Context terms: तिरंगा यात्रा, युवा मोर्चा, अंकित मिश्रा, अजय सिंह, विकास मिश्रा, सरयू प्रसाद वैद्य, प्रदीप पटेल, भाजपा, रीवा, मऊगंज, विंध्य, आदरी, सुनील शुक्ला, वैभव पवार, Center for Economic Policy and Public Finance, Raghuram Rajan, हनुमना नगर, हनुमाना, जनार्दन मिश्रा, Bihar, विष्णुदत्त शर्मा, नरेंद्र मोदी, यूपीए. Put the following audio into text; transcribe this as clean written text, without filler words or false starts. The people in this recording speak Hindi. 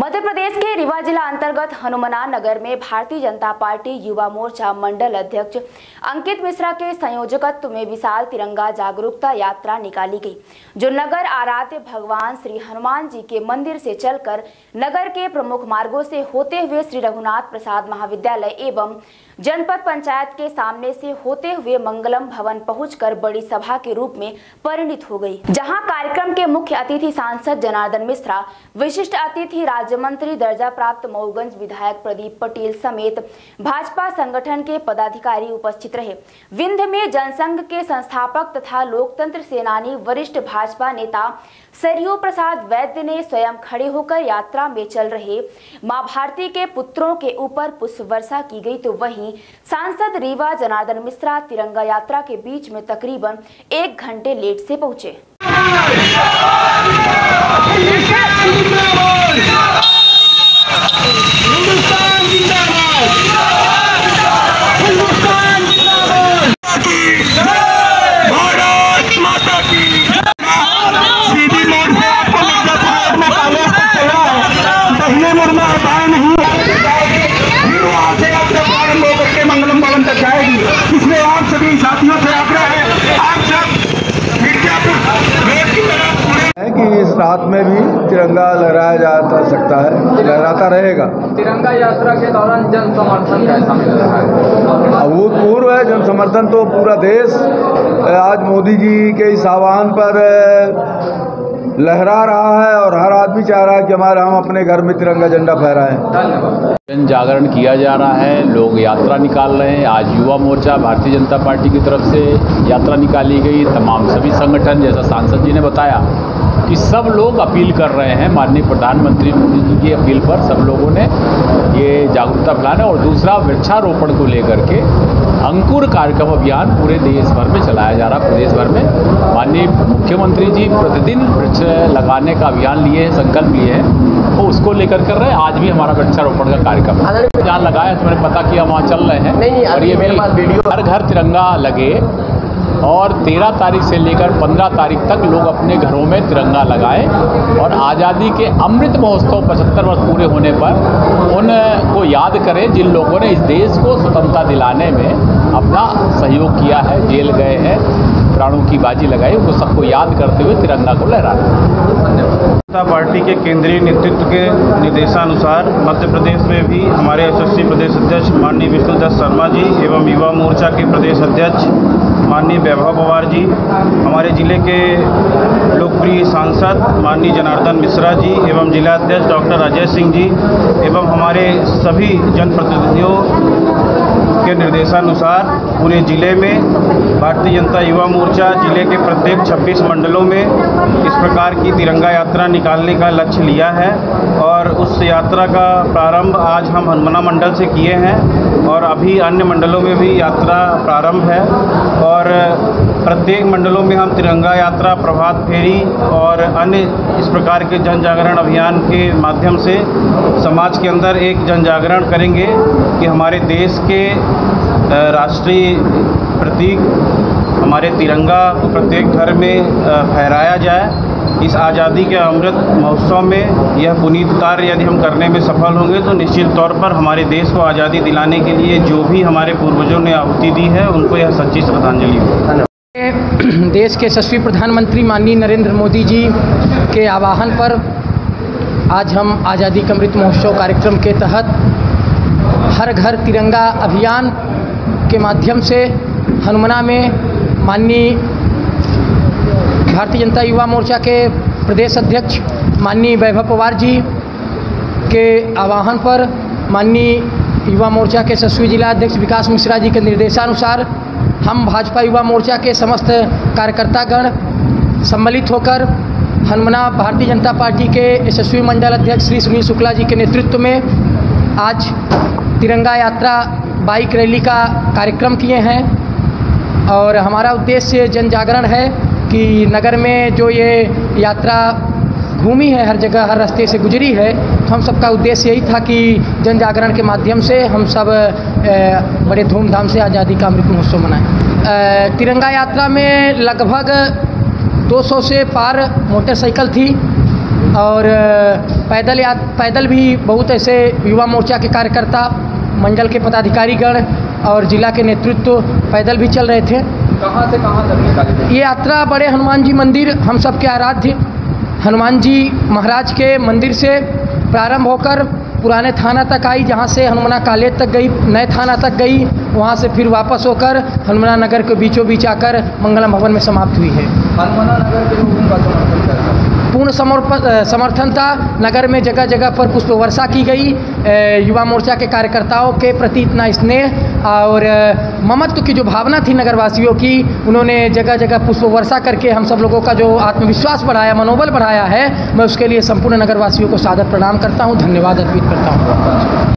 मध्य प्रदेश के रीवा जिला अंतर्गत हनुमना नगर में भारतीय जनता पार्टी युवा मोर्चा मंडल अध्यक्ष अंकित मिश्रा के संयोजकत्व में विशाल तिरंगा जागरूकता यात्रा निकाली गई, जो नगर आराध्य भगवान श्री हनुमान जी के मंदिर से चलकर नगर के प्रमुख मार्गों से होते हुए श्री रघुनाथ प्रसाद महाविद्यालय एवं जनपद पंचायत के सामने से होते हुए मंगलम भवन पहुंचकर बड़ी सभा के रूप में परिणित हो गई, जहां कार्यक्रम के मुख्य अतिथि सांसद जनार्दन मिश्रा, विशिष्ट अतिथि राज्य मंत्री दर्जा प्राप्त मऊगंज विधायक प्रदीप पटेल समेत भाजपा संगठन के पदाधिकारी उपस्थित रहे। विंध्य में जनसंघ के संस्थापक तथा लोकतंत्र सेनानी वरिष्ठ भाजपा नेता सरयू प्रसाद वैद्य ने स्वयं खड़े होकर यात्रा में चल रहे मां भारती के पुत्रों के ऊपर पुष्प वर्षा की गई, तो वहीं सांसद रीवा जनार्दन मिश्रा तिरंगा यात्रा के बीच में तकरीबन 1 घंटे लेट से पहुंचे। रात में भी तिरंगा लहराया जा सकता है, लहराता रहेगा। तिरंगा यात्रा के दौरान जन समर्थन कैसा मिल रहा है? अभूतपूर्व है जन समर्थन, तो पूरा देश आज मोदी जी के इस आह्वान पर लहरा रहा है और हर आदमी चाह रहा है कि हमारा हम अपने घर में तिरंगा झंडा फहराएं। जन जागरण किया जा रहा है, लोग यात्रा निकाल रहे हैं। आज युवा मोर्चा भारतीय जनता पार्टी की तरफ से यात्रा निकाली गई। तमाम सभी संगठन, जैसा सांसद जी ने बताया कि सब लोग अपील कर रहे हैं, माननीय प्रधानमंत्री मोदी जी की अपील पर सब लोगों ने ये जागरूकता फैलाना। और दूसरा, वृक्षारोपण को लेकर के अंकुर कार्यक्रम अभियान पूरे देश भर में चलाया जा रहा है। प्रदेश भर में माननीय मुख्यमंत्री जी प्रतिदिन वृक्ष लगाने का अभियान लिए हैं, संकल्प लिए हैं, तो उसको लेकर कर रहे हैं। आज भी हमारा वृक्षारोपण का कार्यक्रम अभियान लगाया, तो मैंने पता किया वहाँ चल रहे हैं। और ये भी हर घर तिरंगा लगे और 13 तारीख से लेकर 15 तारीख तक लोग अपने घरों में तिरंगा लगाएं। और आज़ादी के अमृत महोत्सव 75 वर्ष पूरे होने पर उनको याद करें जिन लोगों ने इस देश को स्वतंत्रता दिलाने में अपना सहयोग किया है, जेल गए हैं, प्राणों की बाजी लगाई, उनको सबको याद करते हुए तिरंगा को लहराना। जनता पार्टी के केंद्रीय नेतृत्व के निर्देशानुसार मध्य प्रदेश में भी हमारे यशस्वी प्रदेश अध्यक्ष माननीय विष्णुदत्त शर्मा जी एवं युवा मोर्चा के प्रदेश अध्यक्ष माननीय वैभव पवार जी, हमारे जिले के लोकप्रिय सांसद माननीय जनार्दन मिश्रा जी एवं जिला अध्यक्ष डॉक्टर अजय सिंह जी एवं हमारे सभी जनप्रतिनिधियों के निर्देशानुसार पूरे जिले में भारतीय जनता युवा मोर्चा जिले के प्रत्येक 26 मंडलों में इस प्रकार की तिरंगा यात्रा निकालने का लक्ष्य लिया है। और उस यात्रा का प्रारंभ आज हम हनुमना मंडल से किए हैं और अभी अन्य मंडलों में भी यात्रा प्रारंभ है। और प्रत्येक मंडलों में हम तिरंगा यात्रा, प्रभात फेरी और अन्य इस प्रकार के जन जागरण अभियान के माध्यम से समाज के अंदर एक जन जागरण करेंगे कि हमारे देश के राष्ट्रीय प्रतीक हमारे तिरंगा को प्रत्येक घर में फहराया जाए। इस आज़ादी के अमृत महोत्सव में यह पुनीत कार्य यदि हम करने में सफल होंगे तो निश्चित तौर पर हमारे देश को आज़ादी दिलाने के लिए जो भी हमारे पूर्वजों ने आहुति दी है उनको यह सच्ची श्रद्धांजलि होगी। देश के यशस्वी प्रधानमंत्री माननीय नरेंद्र मोदी जी के आह्वान पर आज हम आज़ादी का अमृत महोत्सव कार्यक्रम के तहत हर घर तिरंगा अभियान के माध्यम से हनुमना में माननीय भारतीय जनता युवा मोर्चा के प्रदेश अध्यक्ष माननीय वैभव पवार जी के आह्वान पर माननीय युवा मोर्चा के यशस्वी जिला अध्यक्ष विकास मिश्रा जी के निर्देशानुसार हम भाजपा युवा मोर्चा के समस्त कार्यकर्तागण सम्मिलित होकर हनुमना भारतीय जनता पार्टी के यशस्वी मंडल अध्यक्ष श्री सुनील शुक्ला जी के नेतृत्व में आज तिरंगा यात्रा बाइक रैली का कार्यक्रम किए हैं। और हमारा उद्देश्य जन जागरण है कि नगर में जो ये यात्रा घूमी है, हर जगह हर रास्ते से गुजरी है, तो हम सबका उद्देश्य यही था कि जन जागरण के माध्यम से हम सब बड़े धूमधाम से आज़ादी का अमृत महोत्सव मनाएं। तिरंगा यात्रा में लगभग 200 से पार मोटरसाइकिल थी और पैदल भी बहुत ऐसे युवा मोर्चा के कार्यकर्ता, मंडल के पदाधिकारीगण और जिला के नेतृत्व पैदल भी चल रहे थे। कहाँ से कहाँ तक निकाली गई ये यात्रा? बड़े हनुमान जी मंदिर, हम सबके आराध्य हनुमान जी महाराज के मंदिर से प्रारंभ होकर पुराने थाना तक आई, जहाँ से हनुमाना कॉलेज तक गई, नए थाना तक गई, वहाँ से फिर वापस होकर हनुमाना नगर के बीचों बीच आकर मंगलम भवन में समाप्त हुई है। हनुमाना नगर के लोगों का समर्थन था, पूर्ण समर्थन था। नगर में जगह जगह पर पुष्प वर्षा की गई। युवा मोर्चा के कार्यकर्ताओं के प्रति इतना स्नेह और ममत्व की जो भावना थी नगरवासियों की, उन्होंने जगह जगह पुष्प वर्षा करके हम सब लोगों का जो आत्मविश्वास बढ़ाया, मनोबल बढ़ाया है, मैं उसके लिए संपूर्ण नगरवासियों को सादर प्रणाम करता हूँ, धन्यवाद अर्पित करता हूँ।